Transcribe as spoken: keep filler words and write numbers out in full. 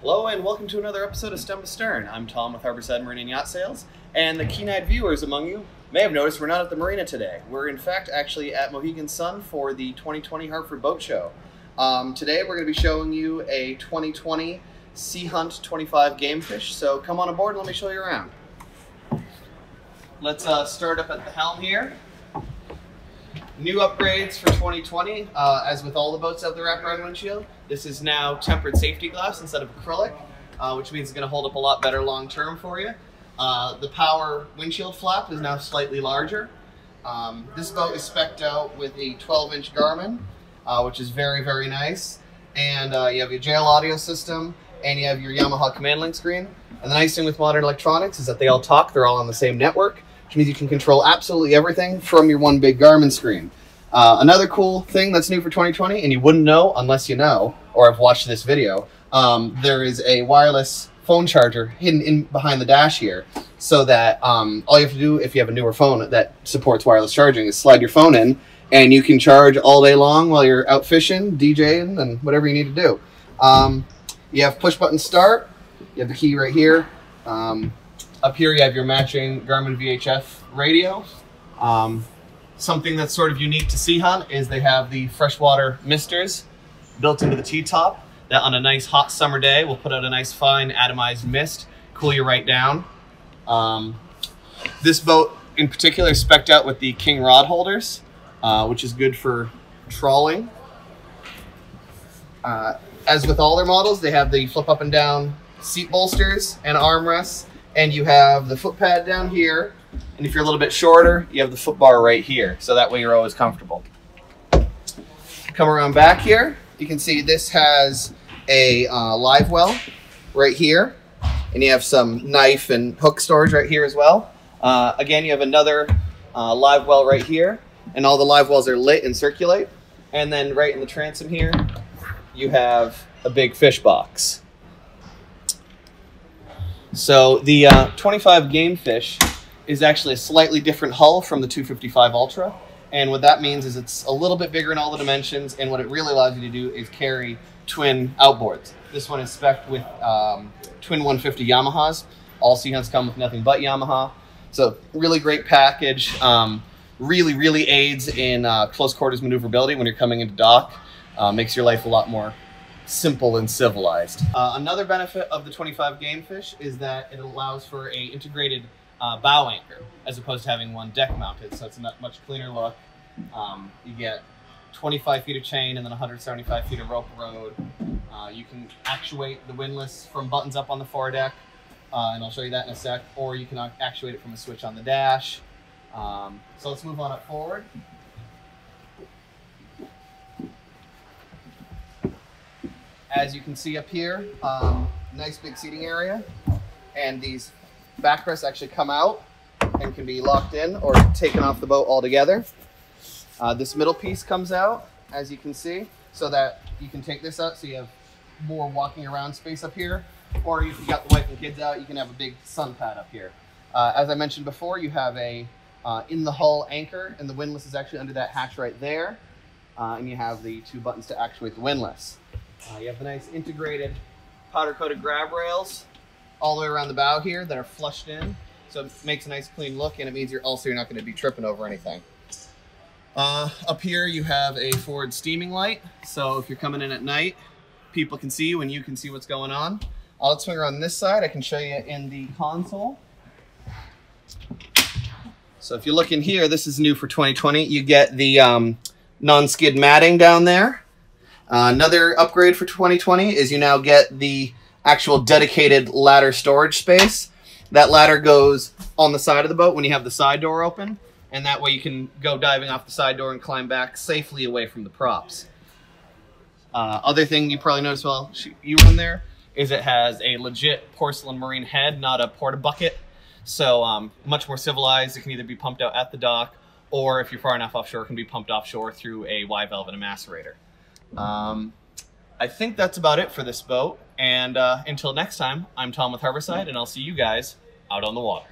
Hello and welcome to another episode of Stem to Stern. I'm Tom with Harborside Marine and Yacht Sales, and the keen-eyed viewers among you may have noticed we're not at the marina today. We're in fact actually at Mohegan Sun for the twenty twenty Hartford Boat Show. Um, today we're going to be showing you a twenty twenty Sea Hunt twenty-five Gamefish, so come on aboard and let me show you around. Let's uh, start up at the helm here. New upgrades for twenty twenty, uh, as with all the boats that have the wraparound windshield. This is now tempered safety glass instead of acrylic, uh, which means it's going to hold up a lot better long term for you. Uh, the power windshield flap is now slightly larger. Um, this boat is specced out with a twelve inch Garmin, uh, which is very, very nice. And uh, you have your J L Audio system, and you have your Yamaha command link screen. And the nice thing with modern electronics is that they all talk, they're all on the same network, which means you can control absolutely everything from your one big Garmin screen. Uh, another cool thing that's new for twenty twenty, and you wouldn't know unless you know, or have watched this video, um, there is a wireless phone charger hidden in behind the dash here, so that um, all you have to do if you have a newer phone that supports wireless charging is slide your phone in, and you can charge all day long while you're out fishing, DJing, and whatever you need to do. Um, you have push button start, you have the key right here. Um, Up here you have your matching Garmin V H F radio. Um, something that's sort of unique to Sea Hunt is they have the freshwater misters built into the T-top that on a nice hot summer day will put out a nice fine atomized mist, cool you right down. Um, this boat in particular is specced out with the King Rod holders, uh, which is good for trawling. Uh, as with all their models, they have the flip up and down seat bolsters and armrests. And you have the foot pad down here, and if you're a little bit shorter, you have the foot bar right here, so that way you're always comfortable. Come around back here, you can see this has a uh, live well right here, and you have some knife and hook storage right here as well. Uh, again, you have another uh, live well right here, and all the live wells are lit and circulate. And then right in the transom here, you have a big fish box. So the uh, twenty-five Gamefish is actually a slightly different hull from the two fifty-five Ultra, and what that means is it's a little bit bigger in all the dimensions, and what it really allows you to do is carry twin outboards. This one is specced with um, twin one fifty Yamahas. All Sea Hunts come with nothing but Yamaha, so really great package. Um, really, really aids in uh, close quarters maneuverability when you're coming into dock. Uh, makes your life a lot more simple and civilized. Uh, another benefit of the twenty-five Gamefish is that it allows for a integrated uh, bow anchor as opposed to having one deck mounted, so it's a much cleaner look. Um, you get twenty-five feet of chain and then one hundred seventy-five feet of rope rode. Uh, you can actuate the windlass from buttons up on the foredeck, uh, and I'll show you that in a sec, or you can actuate it from a switch on the dash. Um, so let's move on up forward. As you can see up here, um, nice big seating area, and these backrests actually come out and can be locked in or taken off the boat altogether. Uh, this middle piece comes out, as you can see, so that you can take this out so you have more walking around space up here, or if you got the wife and kids out, you can have a big sun pad up here. Uh, as I mentioned before, you have a uh, in the hull anchor, and the windlass is actually under that hatch right there, uh, and you have the two buttons to actuate the windlass. Uh, you have the nice integrated powder-coated grab rails all the way around the bow here that are flushed in, so it makes a nice clean look, and it means you're also you're not going to be tripping over anything. Uh, up here you have a forward steaming light, so if you're coming in at night, people can see you and you can see what's going on. Uh, let's swing around this side. I can show you in the console. So if you look in here, this is new for twenty twenty. You get the um, non-skid matting down there. Uh, another upgrade for twenty twenty is you now get the actual dedicated ladder storage space. That ladder goes on the side of the boat when you have the side door open, and that way you can go diving off the side door and climb back safely away from the props. Uh, other thing you probably noticed while you were in there is it has a legit porcelain marine head, not a porta bucket. So um, much more civilized. It can either be pumped out at the dock, or if you're far enough offshore, it can be pumped offshore through a Y-valve and a macerator. Um, I think that's about it for this boat, and uh, until next time, I'm Tom with Harborside, and I'll see you guys out on the water.